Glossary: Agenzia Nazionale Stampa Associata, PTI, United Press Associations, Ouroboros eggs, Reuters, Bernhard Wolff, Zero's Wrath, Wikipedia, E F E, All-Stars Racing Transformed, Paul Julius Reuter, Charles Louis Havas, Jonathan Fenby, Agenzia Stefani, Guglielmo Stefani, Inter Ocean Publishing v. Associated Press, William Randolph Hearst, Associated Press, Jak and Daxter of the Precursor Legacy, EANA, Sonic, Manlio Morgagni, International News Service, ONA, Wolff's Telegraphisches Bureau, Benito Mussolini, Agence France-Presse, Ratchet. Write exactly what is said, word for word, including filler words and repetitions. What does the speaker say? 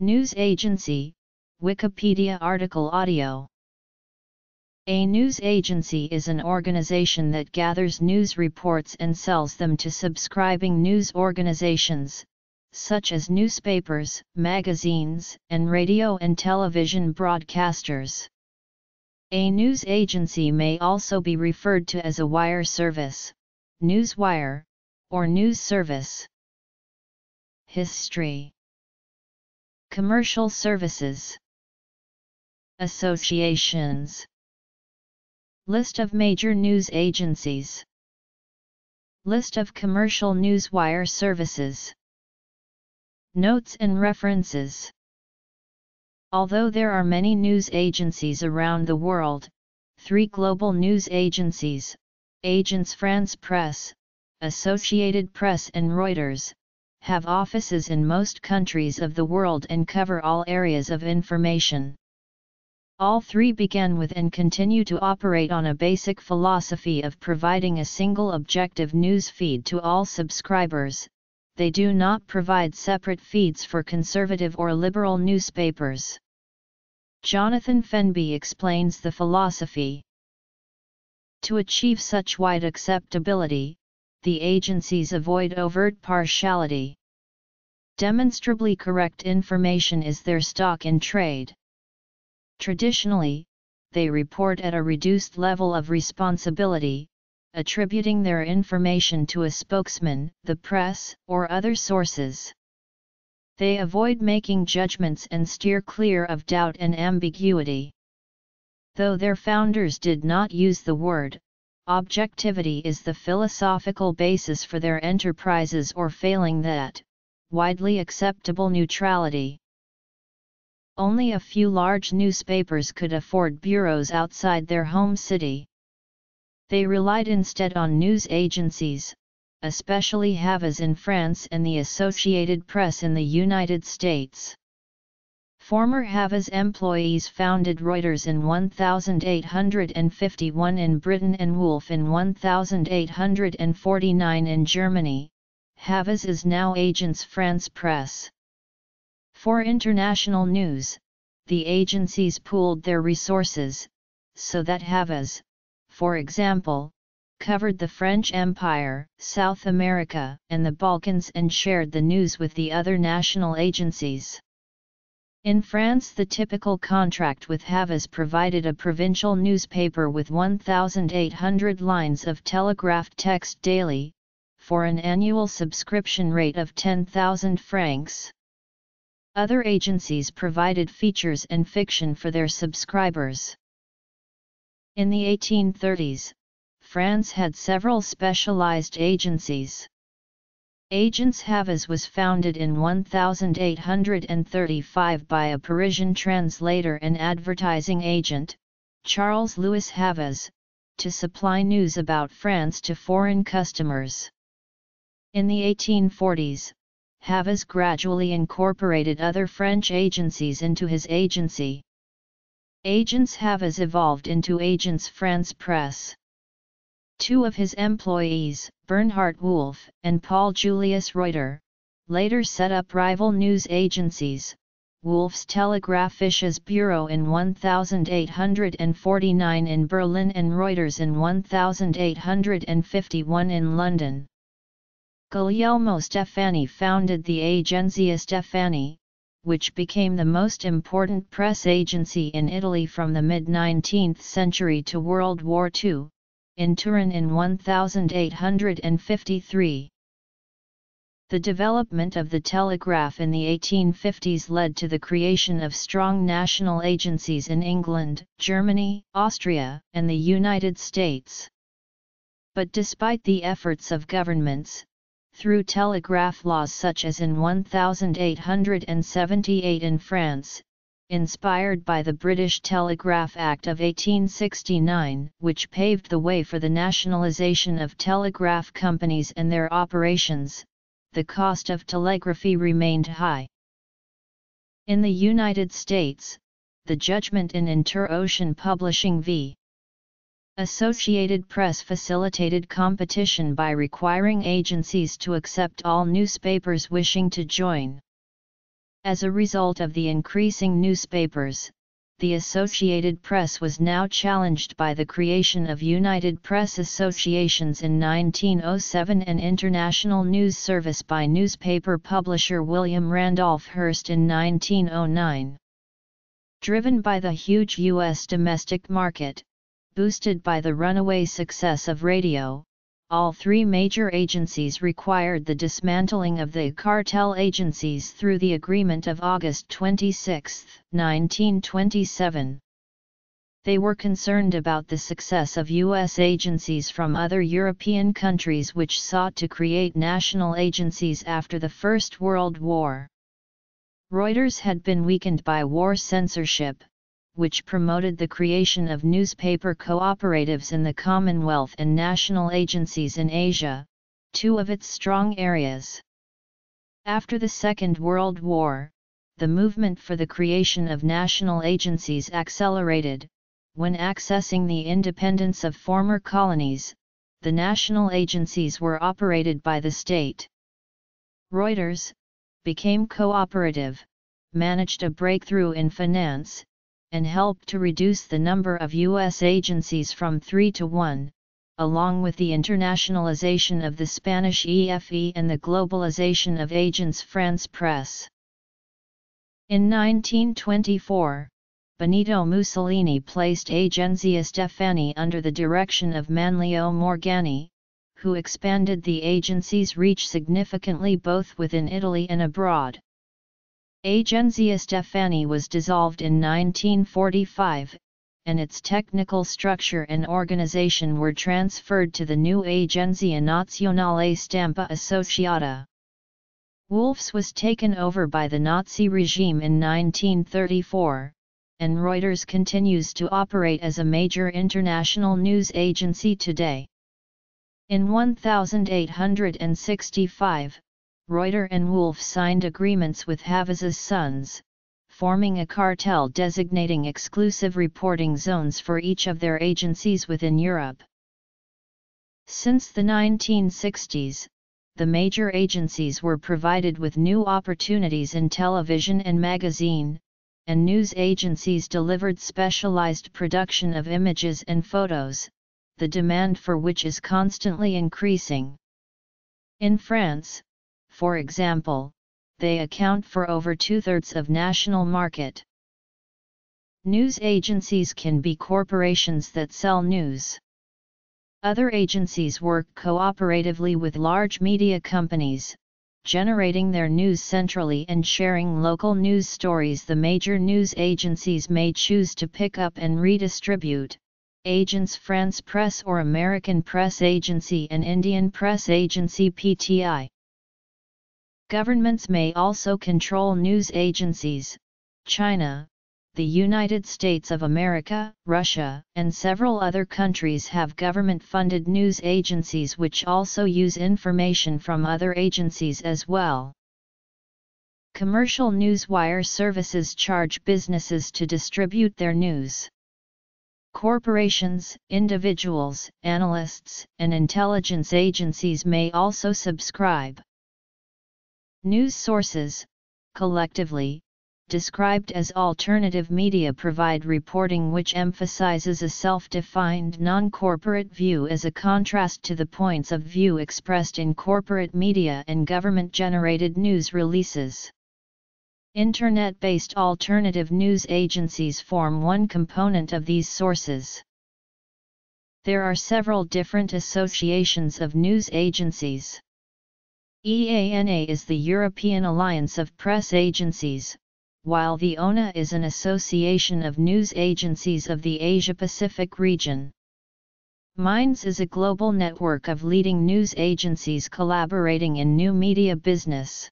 News agency, Wikipedia article audio. A news agency is an organization that gathers news reports and sells them to subscribing news organizations, such as newspapers, magazines, and radio and television broadcasters. A news agency may also be referred to as a wire service, news wire, or news service. History. Commercial services. Associations. List of major news agencies. List of commercial news wire services. Notes and references. Although there are many news agencies around the world, three global news agencies, Agence France-Presse, Associated Press and Reuters, have offices in most countries of the world and cover all areas of information. All three began with and continue to operate on a basic philosophy of providing a single objective news feed to all subscribers. They do not provide separate feeds for conservative or liberal newspapers. Jonathan Fenby explains the philosophy. To achieve such wide acceptability, the agencies avoid overt partiality. Demonstrably correct information is their stock in trade. Traditionally, they report at a reduced level of responsibility, attributing their information to a spokesman, the press, or other sources. They avoid making judgments and steer clear of doubt and ambiguity. Though their founders did not use the word, objectivity is the philosophical basis for their enterprises, or failing that, widely acceptable neutrality. Only a few large newspapers could afford bureaus outside their home city. They relied instead on news agencies, especially Havas in France and the Associated Press in the United States. Former Havas employees founded Reuters in eighteen fifty-one in Britain and Wolff in eighteen forty-nine in Germany. Havas is now Agence France-Presse. For international news, the agencies pooled their resources, so that Havas, for example, covered the French Empire, South America, and the Balkans, and shared the news with the other national agencies. In France, the typical contract with Havas provided a provincial newspaper with eighteen hundred lines of telegraphed text daily, for an annual subscription rate of ten thousand francs. Other agencies provided features and fiction for their subscribers. In the eighteen thirties, France had several specialized agencies. Agence Havas was founded in eighteen thirty-five by a Parisian translator and advertising agent, Charles Louis Havas, to supply news about France to foreign customers. In the eighteen forties, Havas gradually incorporated other French agencies into his agency. Agence Havas evolved into Agence France-Presse. Two of his employees, Bernhard Wolff and Paul Julius Reuter, later set up rival news agencies, Wolff's Telegraphisches Bureau in eighteen forty-nine in Berlin and Reuters in eighteen fifty-one in London. Guglielmo Stefani founded the Agenzia Stefani, which became the most important press agency in Italy from the mid-nineteenth century to World War Two. In Turin in eighteen fifty-three. The development of the telegraph in the eighteen fifties led to the creation of strong national agencies in England, Germany, Austria, and the United States. But despite the efforts of governments, through telegraph laws such as in eighteen seventy-eight in France, inspired by the British Telegraph Act of eighteen sixty-nine, which paved the way for the nationalization of telegraph companies and their operations, the cost of telegraphy remained high. In the United States, the judgment in Inter Ocean Publishing v. Associated Press facilitated competition by requiring agencies to accept all newspapers wishing to join. As a result of the increasing newspapers, the Associated Press was now challenged by the creation of United Press Associations in nineteen oh seven and International News Service by newspaper publisher William Randolph Hearst in nineteen oh nine. Driven by the huge U S domestic market, boosted by the runaway success of radio, all three major agencies required the dismantling of the cartel agencies through the agreement of August twenty-sixth, nineteen twenty-seven. They were concerned about the success of U S agencies from other European countries which sought to create national agencies after the First World War. Reuters had been weakened by war censorship, which promoted the creation of newspaper cooperatives in the Commonwealth and national agencies in Asia, two of its strong areas. After the Second World War, the movement for the creation of national agencies accelerated. When accessing the independence of former colonies, the national agencies were operated by the state. Reuters became cooperative, managed a breakthrough in finance, and helped to reduce the number of U S agencies from three to one, along with the internationalization of the Spanish E F E and the globalization of Agence France-Presse. In nineteen twenty-four, Benito Mussolini placed Agenzia Stefani under the direction of Manlio Morgagni, who expanded the agency's reach significantly both within Italy and abroad. Agenzia Stefani was dissolved in nineteen forty-five, and its technical structure and organization were transferred to the new Agenzia Nazionale Stampa Associata. Wolff's was taken over by the Nazi regime in nineteen thirty-four, and Reuters continues to operate as a major international news agency today. In eighteen sixty-five, Reuter and Wolff signed agreements with Havas's sons, forming a cartel designating exclusive reporting zones for each of their agencies within Europe. Since the nineteen sixties, the major agencies were provided with new opportunities in television and magazine, and news agencies delivered specialized production of images and photos, the demand for which is constantly increasing. In France, for example, they account for over two-thirds of national market. News agencies can be corporations that sell news. Other agencies work cooperatively with large media companies, generating their news centrally and sharing local news stories. The major news agencies may choose to pick up and redistribute Agence France-Presse or American Press Agency and Indian Press Agency P T I. Governments may also control news agencies. China, the United States of America, Russia, and several other countries have government-funded news agencies which also use information from other agencies as well. Commercial newswire services charge businesses to distribute their news. Corporations, individuals, analysts, and intelligence agencies may also subscribe. News sources, collectively, described as alternative media, provide reporting which emphasizes a self-defined non-corporate view as a contrast to the points of view expressed in corporate media and government-generated news releases. Internet-based alternative news agencies form one component of these sources. There are several different associations of news agencies. E A N A is the European Alliance of Press Agencies, while the O N A is an association of news agencies of the Asia-Pacific region. Minds is a global network of leading news agencies collaborating in new media business.